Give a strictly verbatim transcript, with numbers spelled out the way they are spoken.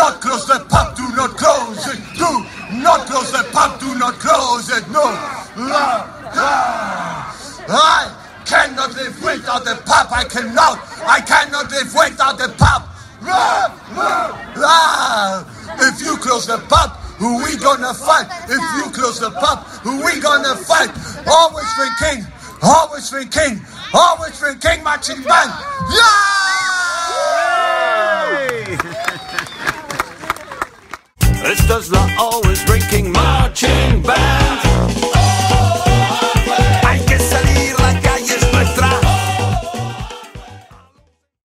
not close the pub, do not close it. Do not close the pub, do not close it. No, la, la. I cannot live without the pub. I cannot. I cannot live without the pub. La, la, la. If you close the pub, who we gonna fight? If you close the pub, who we gonna fight? Always drinking, always drinking, always drinking marching band. Yeah! This does the always drinking marching band.